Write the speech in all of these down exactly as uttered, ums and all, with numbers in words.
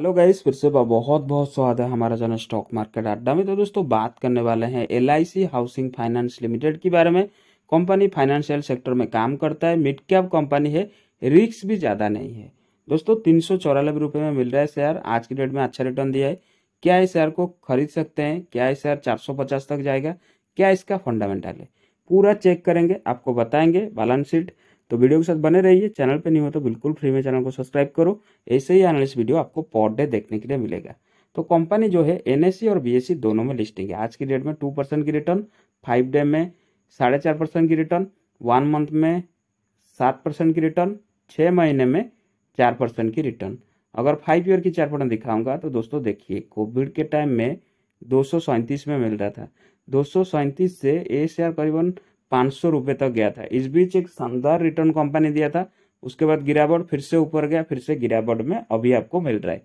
Hello guys, फिर से बहुत बहुत स्वागत है हमारा चैनल स्टॉक मार्केट अड्डा में। तो दोस्तों, बात करने वाले हैं एल हाउसिंग फाइनेंस लिमिटेड के बारे में। कंपनी फाइनेंशियल सेक्टर में काम करता है, मिड कैप कंपनी है, रिस्क भी ज़्यादा नहीं है। दोस्तों, तीन सौ चौरानबे रुपये में मिल रहा है शेयर, आज के डेट में अच्छा रिटर्न दिया है। क्या इस शेयर को खरीद सकते हैं? क्या इस शेयर चार सौ पचास तक जाएगा? क्या इसका फंडामेंटल है? पूरा चेक करेंगे, आपको बताएंगे बैलेंस शीट। तो वीडियो के साथ बने रहिए। चैनल पे नहीं हो तो बिल्कुल फ्री में चैनल को सब्सक्राइब करो। ऐसे ही एनालिसिस वीडियो आपको पर डे देखने के लिए मिलेगा। तो कंपनी जो है एनएसई और बीएसई दोनों में लिस्टिंग है। आज की डेट में टू परसेंट की रिटर्न, फाइव डे में साढ़े चार परसेंट की रिटर्न, वन मंथ में सात परसेंट की रिटर्न, छः महीने में चार परसेंट की रिटर्न। अगर फाइव ईयर की चार परसेंट दिखाऊँगा तो दोस्तों देखिए, कोविड के टाइम में दो सौ सैंतीस में मिल रहा था। दो सौ सैंतीस से ये शेयर करीबन पाँच सौ रुपये तक गया था। इस बीच एक शानदार रिटर्न कंपनी दिया था, उसके बाद गिरावट, फिर से ऊपर गया, फिर से गिरावट में अभी आपको मिल रहा है।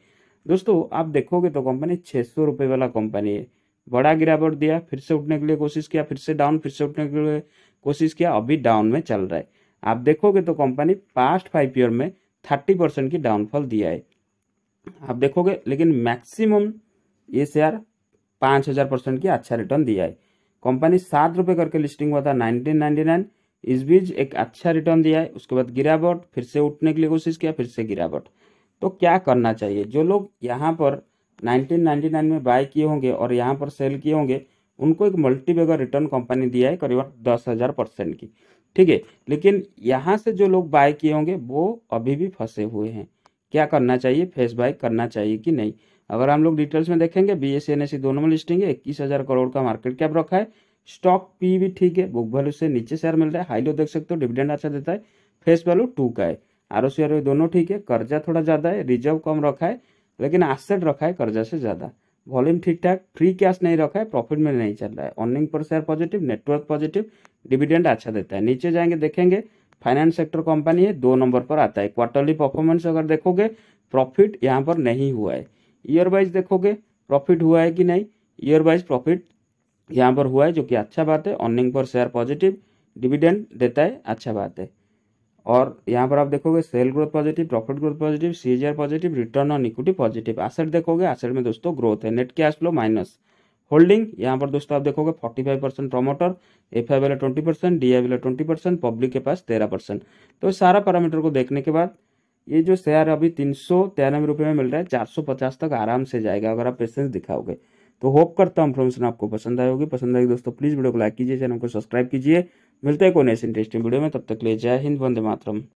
दोस्तों, आप देखोगे तो कंपनी छः सौ रुपये वाला कंपनी है। बड़ा गिरावट दिया, फिर से उठने के लिए कोशिश किया, फिर से डाउन, फिर से उठने के लिए कोशिश किया, अभी डाउन में चल रहा है। आप देखोगे तो कंपनी पास्ट फाइव ईयर में थर्टी परसेंट की डाउनफॉल दिया है, आप देखोगे। लेकिन मैक्सिमम ये शेयर पाँच हज़ार परसेंट की अच्छा रिटर्न दिया है। कंपनी सात रुपये करके लिस्टिंग हुआ था नाइनटीन नाइन्टी नाइन। इस बीच एक अच्छा रिटर्न दिया है, उसके बाद गिरावट, फिर से उठने के लिए कोशिश किया, फिर से गिरावट। तो क्या करना चाहिए? जो लोग यहाँ पर नाइनटीन नाइन्टी नाइन में बाय किए होंगे और यहाँ पर सेल किए होंगे, उनको एक मल्टीबैगर रिटर्न कंपनी दिया है करीबन दस हज़ार परसेंट की, ठीक है। लेकिन यहाँ से जो लोग बाय किए होंगे वो अभी भी फंसे हुए हैं। क्या करना चाहिए? फेस बाय करना चाहिए कि नहीं? अगर हम लोग डिटेल्स में देखेंगे, बीएसई एनएसई दोनों में लिस्टिंग है। इक्कीस हजार करोड़ का मार्केट कैप रखा है। स्टॉक पी भी ठीक है, बुक वैल्यू से नीचे शेयर मिल रहा है। हाई लो देख सकते हो, डिविडेंड अच्छा देता है। फेस वैल्यू टू का है, R O C R O दोनों ठीक है। कर्जा थोड़ा ज़्यादा है, रिजर्व कम रखा है, लेकिन एसेट रखा है कर्जा से ज़्यादा। वॉल्यूम ठीक ठाक, फ्री कैश नहीं रखा है, प्रॉफिट में नहीं चल रहा है। अर्निंग पर share positive, network positive, dividend अच्छा देता है। नीचे जाएंगे देखेंगे, फाइनेंस सेक्टर कंपनी है, दो नंबर पर आता है। क्वार्टरली परफॉर्मेंस अगर देखोगे, प्रॉफिट यहाँ पर नहीं हुआ है। ईयर वाइज देखोगे प्रॉफिट हुआ है कि नहीं, ईयर वाइज प्रॉफिट यहाँ पर हुआ है, जो कि अच्छा बात है। अर्निंग पर शेयर पॉजिटिव, डिविडेंड देता है, अच्छा बात है। और यहाँ पर आप देखोगे sale growth positive, profit growth positive, CGR positive, return on equity positive. Asset देखोगे, एसेट में दोस्तों ग्रोथ है। Net cash flow minus, holding यहाँ पर दोस्तों आप देखोगे forty five percent promoter, F I वाला ट्वेंटी परसेंट, डी आई वाला ट्वेंटी परसेंट, पब्लिक के पास तेरह परसेंट। तो सारा पैरामीटर को देखने के बाद ये जो शेयर अभी तीन सौ तिरानवे रुपये में मिल रहा है, चार सौ पचास तक आराम से जाएगा अगर आप पेशेंस दिखाओगे तो। होप करता हूँ इन्फॉर्मेशन आपको पसंद आई होगी। पसंद आएगी दोस्तों प्लीज़ वीडियो को लाइक कीजिए, चैनल को सब्सक्राइब कीजिए। मिलते हैं कोई नेक्स्ट इंटरेस्टिंग वीडियो में, तब तक ले जय हिंद, वंदे मातरम।